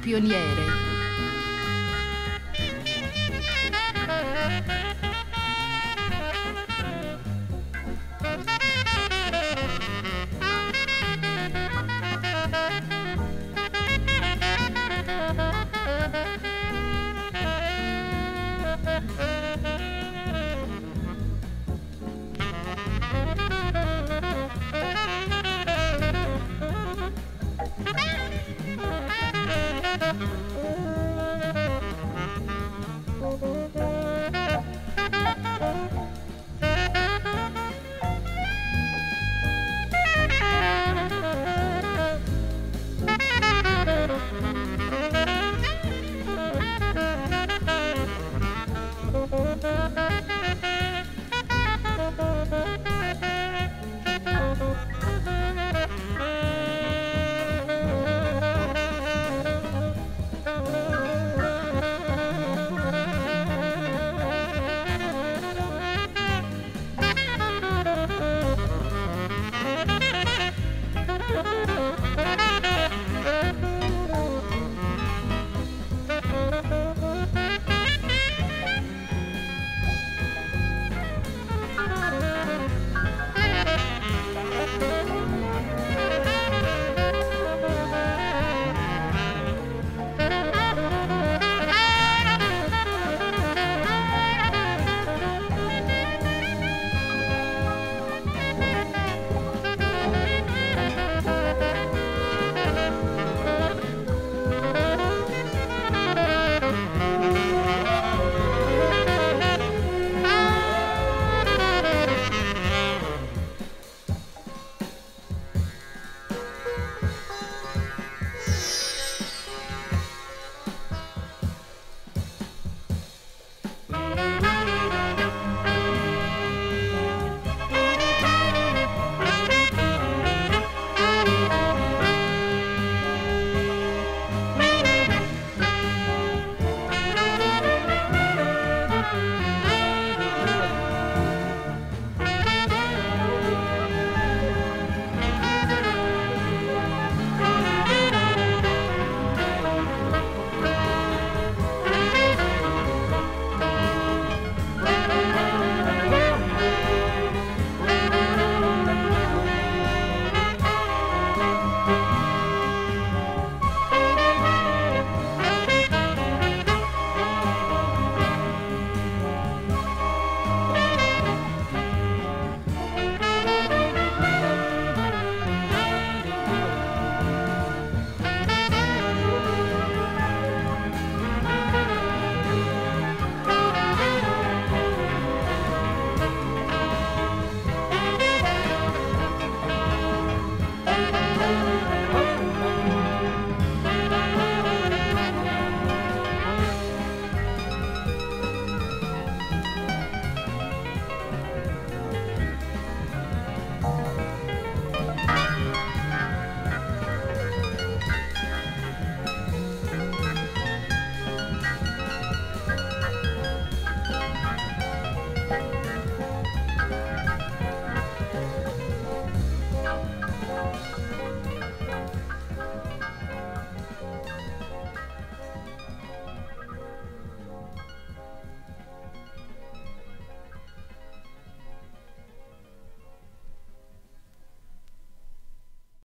pioniere.